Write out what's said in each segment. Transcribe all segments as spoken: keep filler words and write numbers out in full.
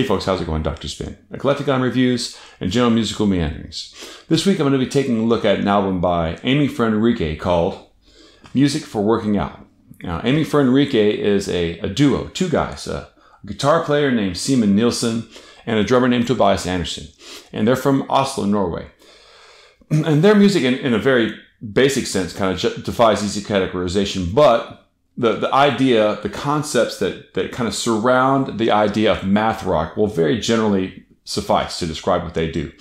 Hey folks, how's it going? Doctor Spin, Eclecticon Reviews and General Musical Meanderings. This week I'm going to be taking a look at an album by Aiming for Enrike called Music for Working Out. Now, Aiming for Enrike is a, a duo, two guys, a, a guitar player named Simen Nilsen and a drummer named Tobias Anderson. And they're from Oslo, Norway. And their music, in, in a very basic sense, kind of defies easy categorization, but The, the idea, the concepts that, that kind of surround the idea of math rock will very generally suffice to describe what they do.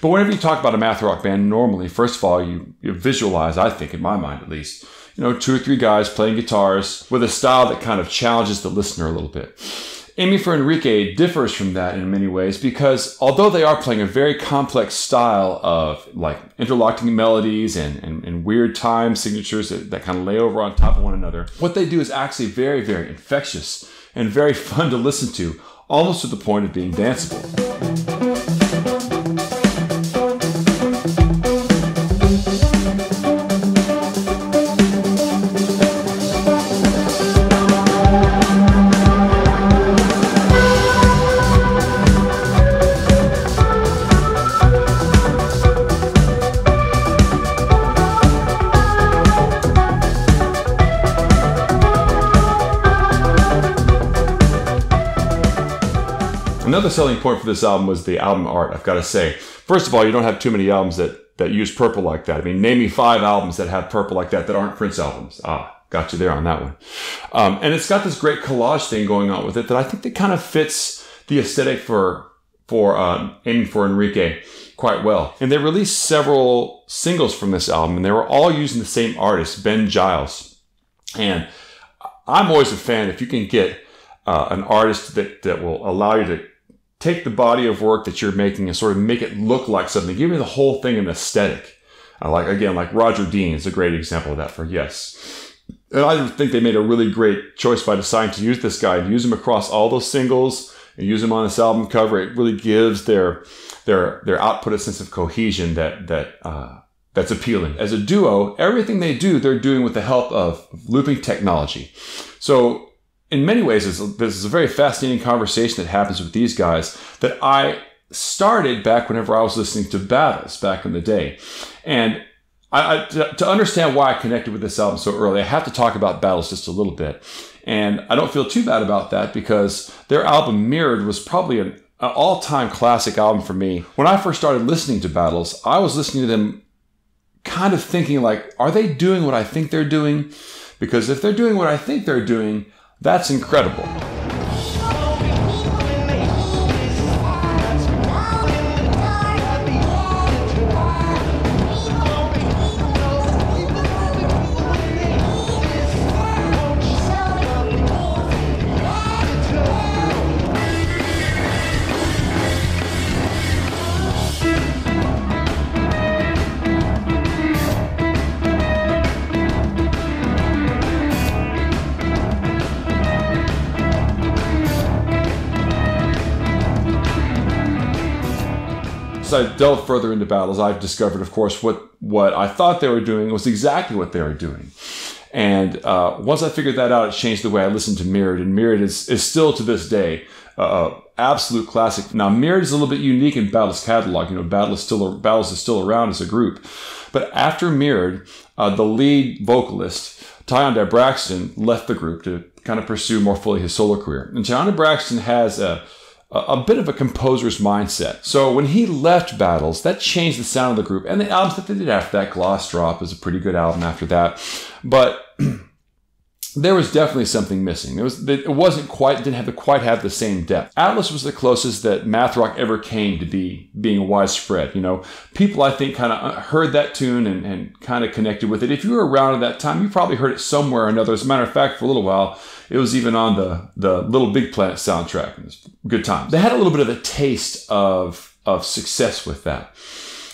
But whenever you talk about a math rock band, normally, first of all, you, you visualize, I think, in my mind at least, you know, two or three guys playing guitars with a style that kind of challenges the listener a little bit. Aiming for Enrike differs from that in many ways because although they are playing a very complex style of like interlocking melodies and, and, and weird time signatures that, that kind of lay over on top of one another, what they do is actually very, very infectious and very fun to listen to, almost to the point of being danceable. Another selling point for this album was the album art, I've got to say. First of all, you don't have too many albums that, that use purple like that. I mean, name me five albums that have purple like that that aren't Prince albums. Ah, got you there on that one. Um, and it's got this great collage thing going on with it that I think that kind of fits the aesthetic for, for um, Aiming for Enrike quite well. And they released several singles from this album, and they were all using the same artist, Ben Giles. And I'm always a fan if you can get uh, an artist that, that will allow you to take the body of work that you're making and sort of make it look like something. Give me the whole thing an aesthetic. Uh, like, again, like Roger Dean is a great example of that for Yes. And I think they made a really great choice by deciding to use this guy and use him across all those singles and use him on this album cover. It really gives their their their output a sense of cohesion that that uh, that's appealing. As a duo, everything they do, they're doing with the help of looping technology. So in many ways, this is a very fascinating conversation that happens with these guys that I started back whenever I was listening to Battles back in the day. And I, I, to, to understand why I connected with this album so early, I have to talk about Battles just a little bit. And I don't feel too bad about that because their album Mirrored was probably an, an all-time classic album for me. When I first started listening to Battles, I was listening to them kind of thinking like, are they doing what I think they're doing? Because if they're doing what I think they're doing, that's incredible. As I delved further into Battles, I've discovered, of course, what, what I thought they were doing was exactly what they were doing. And uh, once I figured that out, it changed the way I listened to Mirrored. And Mirrored is, is still, to this day, uh, an absolute classic. Now, Mirrored is a little bit unique in Battles' catalog. You know, Battles is still, Battles is still around as a group. But after Mirrored, uh, the lead vocalist, Tyondai Braxton, left the group to kind of pursue more fully his solo career. And Tyondai Braxton has a a bit of a composer's mindset. So when he left Battles, that changed the sound of the group. And the albums that they did after that, Gloss Drop is a pretty good album after that. But there was definitely something missing. It, was, it wasn't quite, didn't have, quite have the same depth. Atlas was the closest that math rock ever came to be being widespread. You know, people, I think, kind of heard that tune and, and kind of connected with it. If you were around at that time, you probably heard it somewhere or another. As a matter of fact, for a little while, it was even on the, the Little Big Planet soundtrack. It was good times. They had a little bit of a taste of, of success with that.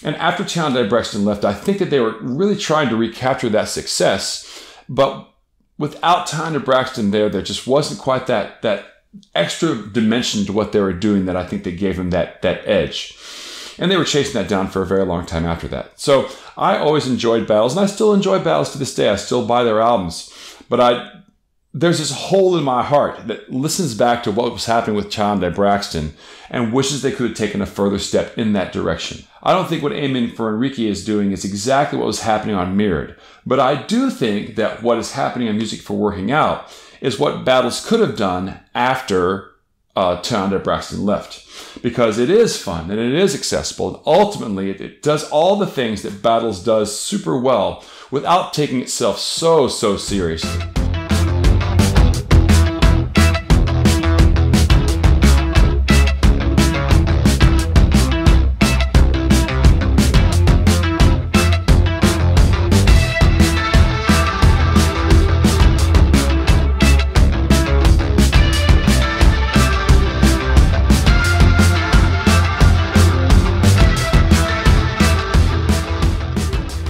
And after Tyondai Braxton left, I think that they were really trying to recapture that success. But without Tyondai Braxton there, there just wasn't quite that, that extra dimension to what they were doing that I think they gave them that, that edge. And they were chasing that down for a very long time after that. So I always enjoyed Battles, and I still enjoy Battles to this day. I still buy their albums. But I there's this hole in my heart that listens back to what was happening with Tyondai Braxton and wishes they could have taken a further step in that direction. I don't think what Aiming for Enrike is doing is exactly what was happening on Mirrored, but I do think that what is happening on Music for Working Out is what Battles could have done after uh, Tyondai Braxton left, because it is fun and it is accessible, and ultimately it, it does all the things that Battles does super well without taking itself so, so seriously.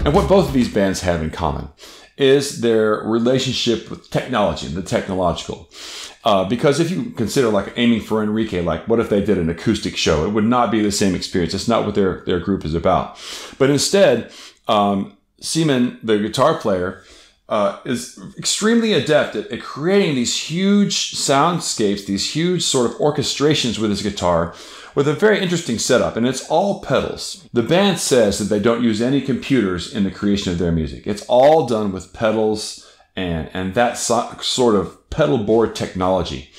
And what both of these bands have in common is their relationship with technology and the technological. Uh, because if you consider like Aiming for Enrike, like what if they did an acoustic show? It would not be the same experience. It's not what their, their group is about. But instead, um, Simen, the guitar player, uh, is extremely adept at, at creating these huge soundscapes, these huge sort of orchestrations with his guitar, with a very interesting setup, and it's all pedals. The band says that they don't use any computers in the creation of their music. It's all done with pedals and, and that so, sort of pedal board technology.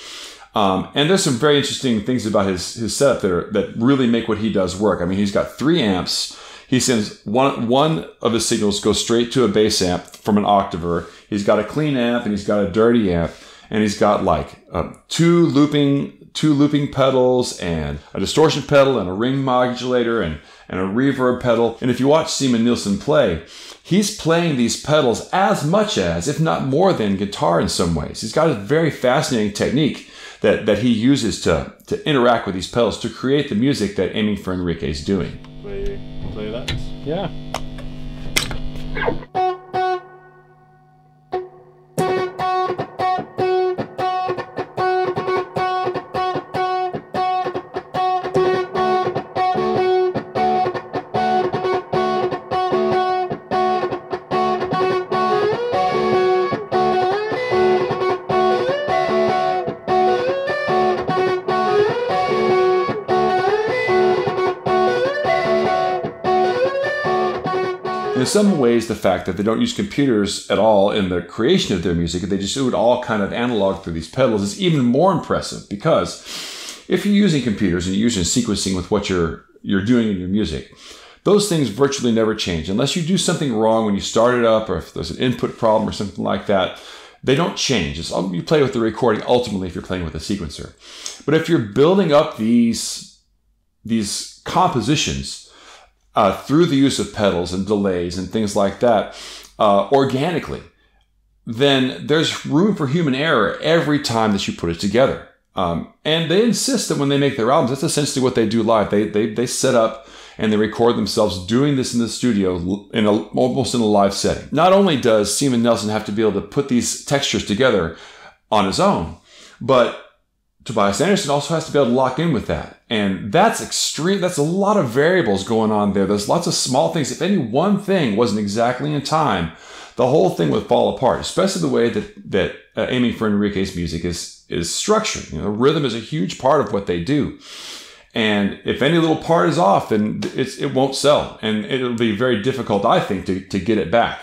Um, and there's some very interesting things about his, his setup that, are, that really make what he does work. I mean, he's got three amps. He sends one, one of his signals goes straight to a bass amp from an octaver. He's got a clean amp, and he's got a dirty amp, and he's got like um, two looping two looping pedals and a distortion pedal and a ring modulator and, and a reverb pedal. And if you watch Simen Nilsen play, he's playing these pedals as much as, if not more than, guitar in some ways. He's got a very fascinating technique that, that he uses to, to interact with these pedals to create the music that Aiming for Enrike is doing. Play, play that. Yeah. In some ways, the fact that they don't use computers at all in the creation of their music, they just do it all kind of analog through these pedals, is even more impressive, because if you're using computers and you're using sequencing with what you're, you're doing in your music, those things virtually never change. Unless you do something wrong when you start it up, or if there's an input problem or something like that, they don't change. It's, you play with the recording ultimately if you're playing with a sequencer. But if you're building up these, these compositions, Uh, through the use of pedals and delays and things like that, uh, organically, then there's room for human error every time that you put it together. Um, and they insist that when they make their albums, that's essentially what they do live. They, they, they set up and they record themselves doing this in the studio, in a, almost in a live setting. Not only does Simen Nilsen have to be able to put these textures together on his own, but Tobias Anderson also has to be able to lock in with that. And that's extreme. That's a lot of variables going on there. There's lots of small things. If any one thing wasn't exactly in time, the whole thing would fall apart, especially the way that, that uh, Aiming for Enrike's music is, is structured. You know, rhythm is a huge part of what they do. And if any little part is off, then it's, it won't sell. And it'll be very difficult, I think, to, to get it back.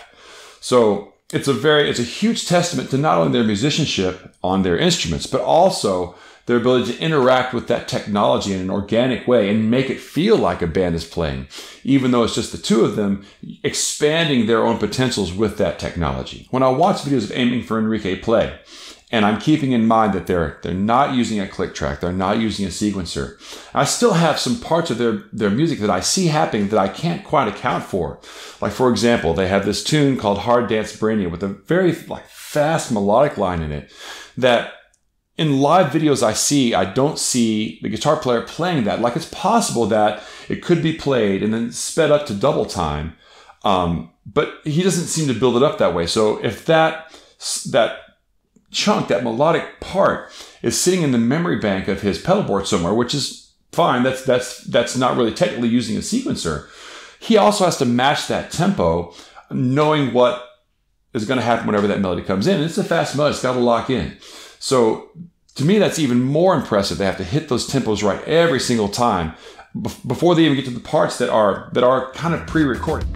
So it's a very, it's a huge testament to not only their musicianship on their instruments, but also their ability to interact with that technology in an organic way and make it feel like a band is playing, even though it's just the two of them expanding their own potentials with that technology. When I watch videos of Aiming for Enrike play, and I'm keeping in mind that they're, they're not using a click track, they're not using a sequencer, I still have some parts of their, their music that I see happening that I can't quite account for. Like, for example, they have this tune called Hard Dance Brainiac with a very like fast melodic line in it that, in live videos I see, I don't see the guitar player playing that. Like, it's possible that it could be played and then sped up to double time. Um, but he doesn't seem to build it up that way. So if that, that chunk, that melodic part is sitting in the memory bank of his pedal board somewhere, which is fine, that's, that's, that's not really technically using a sequencer. He also has to match that tempo, knowing what is going to happen whenever that melody comes in. And it's a fast melody. It's got to lock in. So to me, that's even more impressive. They have to hit those tempos right every single time before they even get to the parts that are that are kind of pre-recorded.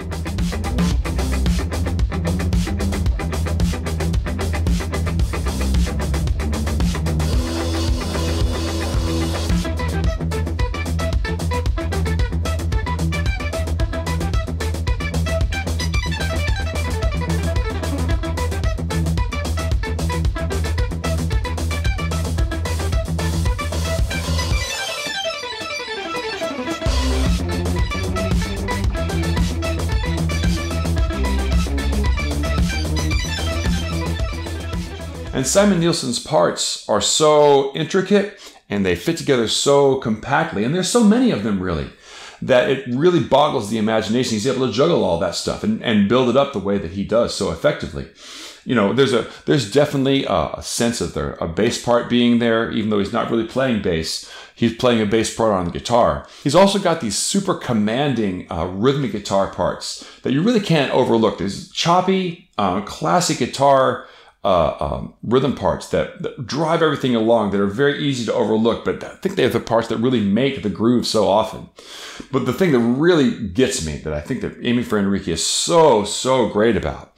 And Simen Nilsen's parts are so intricate and they fit together so compactly, and there's so many of them really, that it really boggles the imagination. He's able to juggle all that stuff and, and build it up the way that he does so effectively. You know, there's a there's definitely a, a sense of there, a bass part being there, even though he's not really playing bass. He's playing a bass part on the guitar. He's also got these super commanding uh, rhythmic guitar parts that you really can't overlook. There's choppy, um, classic guitar Uh, um, rhythm parts that, that drive everything along, that are very easy to overlook, but I think they are the parts that really make the groove so often. But the thing that really gets me, that I think that Aiming for Enrike is so, so great about,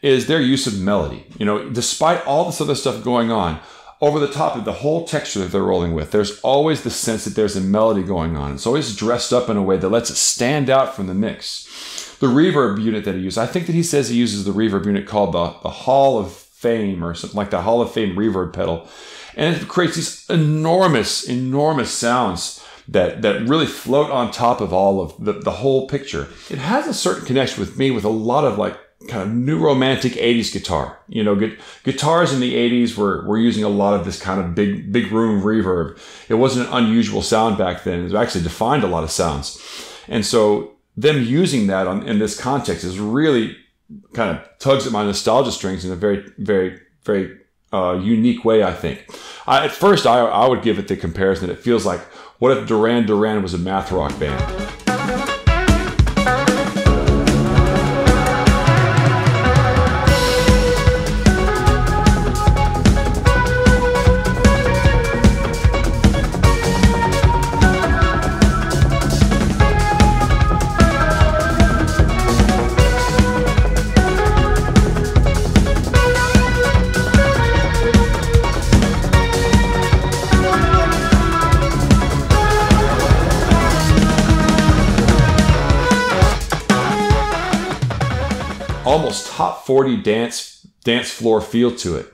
is their use of melody. You know, despite all this other stuff going on, over the top of the whole texture that they're rolling with, there's always the sense that there's a melody going on. It's always dressed up in a way that lets it stand out from the mix. The reverb unit that he uses, I think that he says he uses the reverb unit called the, the Hall of Fame or something like the Hall of Fame reverb pedal, and it creates these enormous, enormous sounds that that really float on top of all of the, the whole picture. It has a certain connection with me with a lot of like kind of new romantic eighties guitar. You know, gu guitars in the eighties were were using a lot of this kind of big big room reverb. It wasn't an unusual sound back then. It actually defined a lot of sounds, and so them using that on, in this context is really kind of tugs at my nostalgia strings in a very, very, very uh, unique way, I think. I, at first, I, I would give it the comparison that it feels like, what if Duran Duran was a math rock band? Almost top forty dance dance floor feel to it,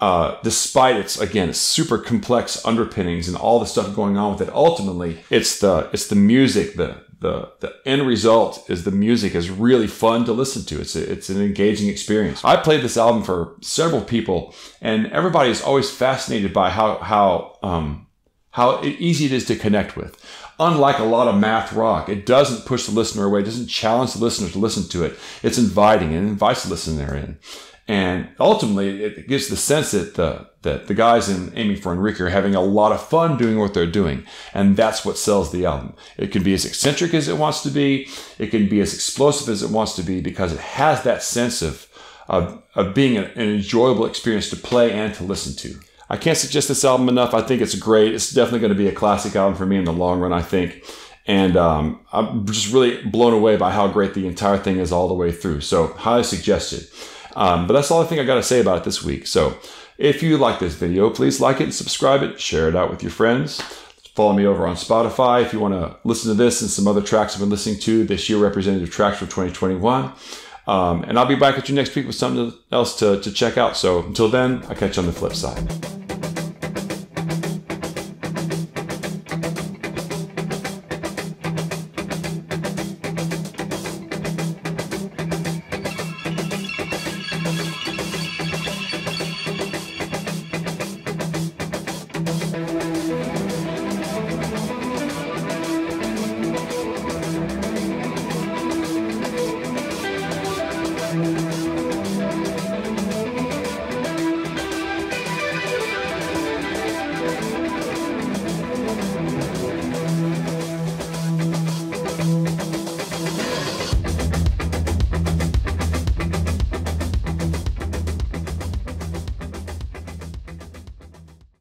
uh, despite its again its super complex underpinnings and all the stuff going on with it. Ultimately, it's the it's the music, the the the end result is the music is really fun to listen to. It's a, it's an engaging experience. I played this album for several people, and everybody is always fascinated by how how um, how easy it is to connect with. Unlike a lot of math rock, it doesn't push the listener away. It doesn't challenge the listener to listen to it. It's inviting and invites the listener in. And ultimately, it gives the sense that the, that the guys in Aiming for Enrike are having a lot of fun doing what they're doing. And that's what sells the album. It can be as eccentric as it wants to be. It can be as explosive as it wants to be because it has that sense of, of, of being an enjoyable experience to play and to listen to. I can't suggest this album enough. I think it's great. It's definitely going to be a classic album for me in the long run, I think. And um, I'm just really blown away by how great the entire thing is all the way through. So highly suggested. Um, but that's all I think I got to say about it this week. So if you like this video, please like it and subscribe it. Share it out with your friends. Follow me over on Spotify if you want to listen to this and some other tracks I've been listening to this year, representative tracks for twenty twenty-one. Um, and I'll be back at you next week with something else to, to check out. So until then, I'll catch you on the flip side.